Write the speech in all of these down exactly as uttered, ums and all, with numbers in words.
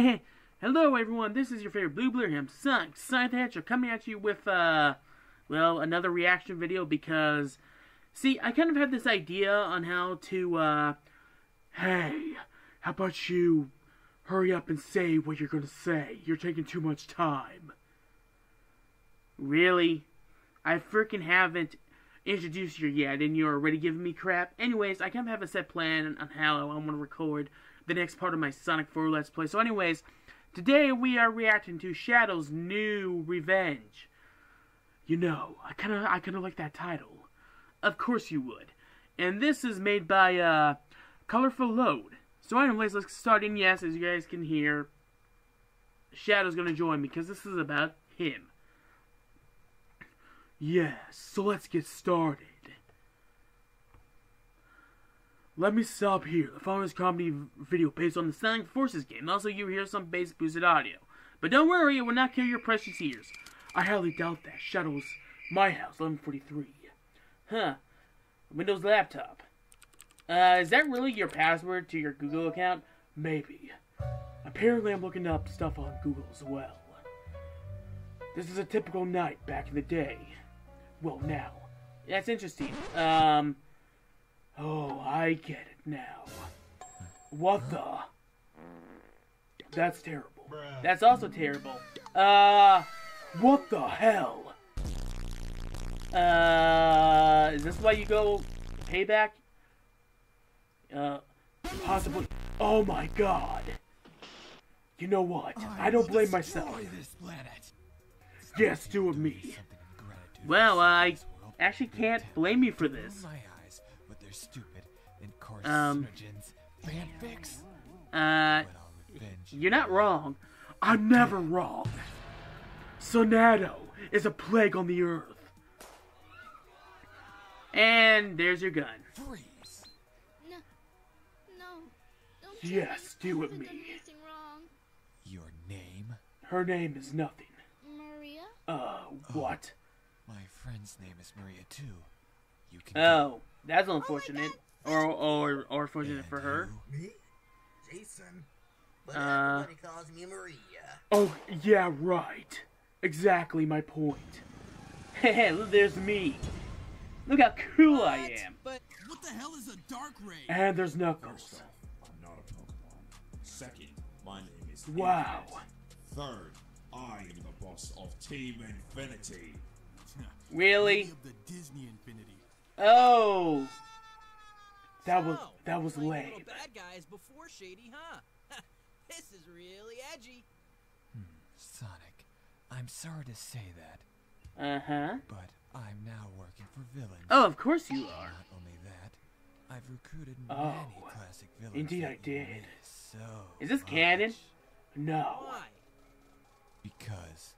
Hey, hello everyone, this is your favorite Blue Blur here. I'm Sonic, Sonic the Hedgehog, coming at you with, uh, well, another reaction video because, see, I kind of had this idea on how to, uh, hey, how about you hurry up and say what you're gonna say? You're taking too much time. Really? I freaking haven't introduced you yet and you're already giving me crap? Anyways, I kind of have a set plan on how I'm gonna record the next part of my Sonic four Let's Play. So anyways, today we are reacting to Shadow's New Revenge. You know, I kind of I kind of like that title. Of course you would. And this is made by uh, Colorful Load. So anyways, let's start in. Yes, as you guys can hear, Shadow's going to join me because this is about him. Yes, so let's get started. Let me stop here. The following is a comedy video based on the Sonic Forces game. Also, you hear some bass boosted audio. But don't worry, it will not kill your precious ears. I highly doubt that. Shadow's my house, eleven forty-three. Huh. Windows laptop. Uh, is that really your password to your Google account? Maybe. Apparently, I'm looking up stuff on Google as well. This is a typical night back in the day. Well, now. That's interesting. Um... Oh, I get it now. What the? That's terrible. That's also terrible. Uh, what the hell? Uh, is this why you go payback? Uh, possibly. Oh my god. You know what? I don't blame myself. Yes, do with me. Well, I actually can't blame you for this. Stupid and carcinogens fanfics. Um, uh, you're not wrong. I'm never wrong. Sonado is a plague on the earth. And there's your gun. Freeze. No, no. Don't yes, do it me. Your name? Her name is nothing. Maria? Uh, what? Oh, my friend's name is Maria too. You can oh. That's unfortunate, oh or or or fortunate yeah, for her. Me, Jason. But uh, everybody calls me Maria. Oh yeah, right. Exactly my point. Hey, there's me. Look how cool what? I am. But what the hell is a dark ray? And there's Knuckles. First off, I'm not a Pokemon. Second, my name is. Wow. Infinite. Third, I am the boss of Team Infinity. Really? The Disney Infinity. Oh, that was that was lame. Bad guys before Shady, huh? This is really edgy. Hmm, Sonic, I'm sorry to say that. Uh huh. But I'm now working for villains. Oh, of course you are. Not only that, I've recruited many oh, classic villains. Indeed, I did. So is this much. Canon? No. Why? Because.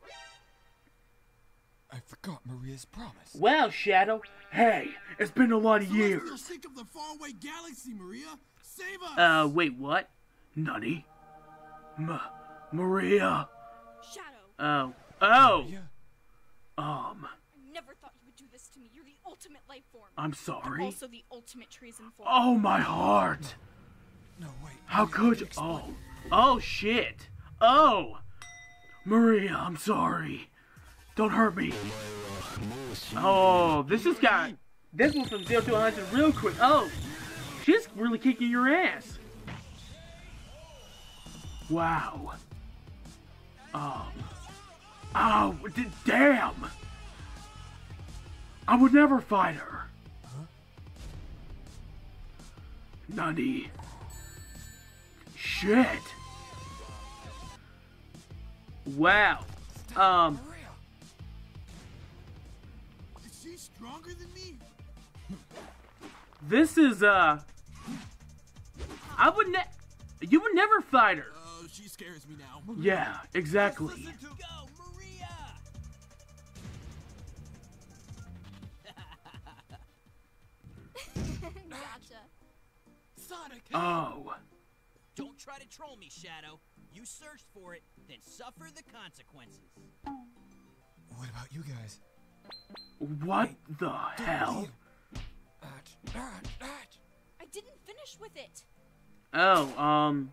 I forgot Maria's promise. Well, Shadow. Hey, it's been a lot of so years. Let's think of the faraway galaxy, Maria. Save us. Uh, wait, what? Nutty. Ma Maria. Shadow. Oh. Oh. Maria? Um. I never thought you would do this to me. You're the ultimate life form. I'm sorry. Also the ultimate treason form. Oh, my heart. No, no wait. How Maria, could you? Oh. Oh, shit. Oh. Maria, I'm sorry. Don't hurt me. Oh, this just got... This one from zero to one hundred real quick. Oh, she's really kicking your ass. Wow. Um. Oh, d damn. I would never fight her. Nani. Shit. Wow. Um... Stronger than me? This is uh I would ne you would never fight her. Oh, she scares me now. Maria. Yeah, exactly. Let's listen to go, Maria. Gotcha. Sonic. Oh. Don't try to troll me, Shadow. You searched for it, then suffer the consequences. What about you guys? What Wait, the hell? I didn't finish with it. Oh, um.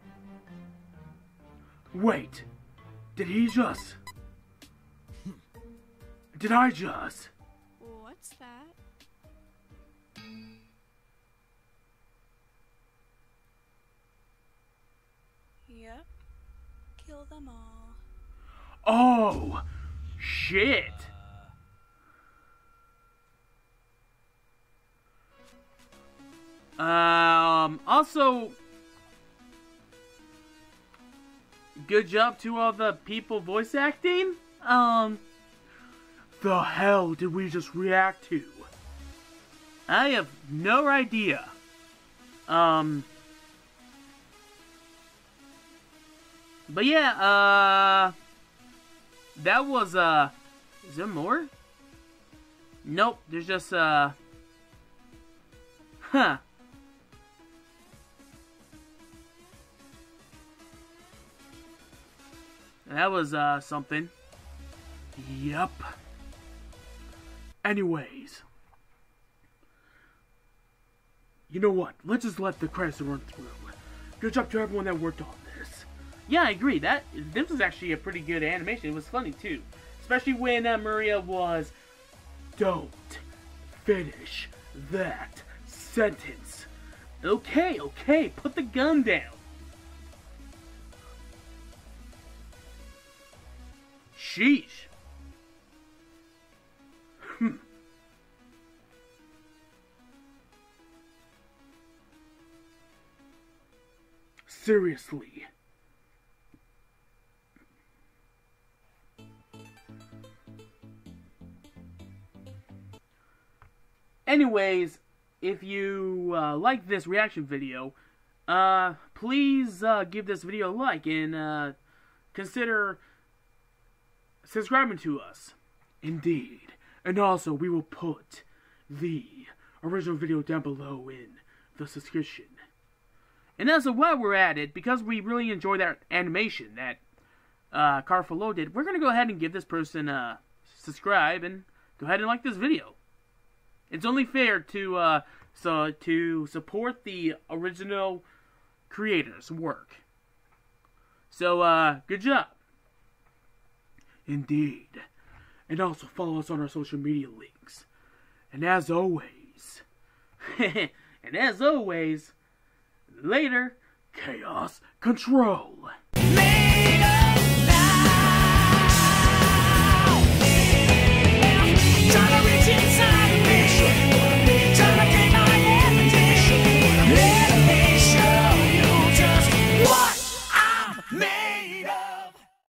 Wait, did he just... Did I just... What's that? Yep. Kill them all. Oh! Shit! Uh... Um, also, good job to all the people voice acting. Um, the hell did we just react to? I have no idea. Um, but yeah, uh, that was, uh, is there more? Nope, there's just, uh, huh. That was, uh, something. Yep. Anyways. You know what? Let's just let the credits run through. Good job to everyone that worked on this. Yeah, I agree. That This was actually a pretty good animation. It was funny, too. Especially when uh, Maria was... Don't finish that sentence. Okay, okay. Put the gun down. Sheesh. Hmm. Seriously. Anyways, if you uh, like this reaction video, uh, please uh, give this video a like and uh, consider subscribing to us. Indeed. And also, we will put the original video down below in the description. And also, while we're at it, because we really enjoy that animation that uh, Carfalo did, we're going to go ahead and give this person a subscribe and go ahead and like this video. It's only fair to uh, so to support the original creator's work. So, uh, good job. Indeed. And also follow us on our social media links. And as always, and as always, later, chaos control. Made up.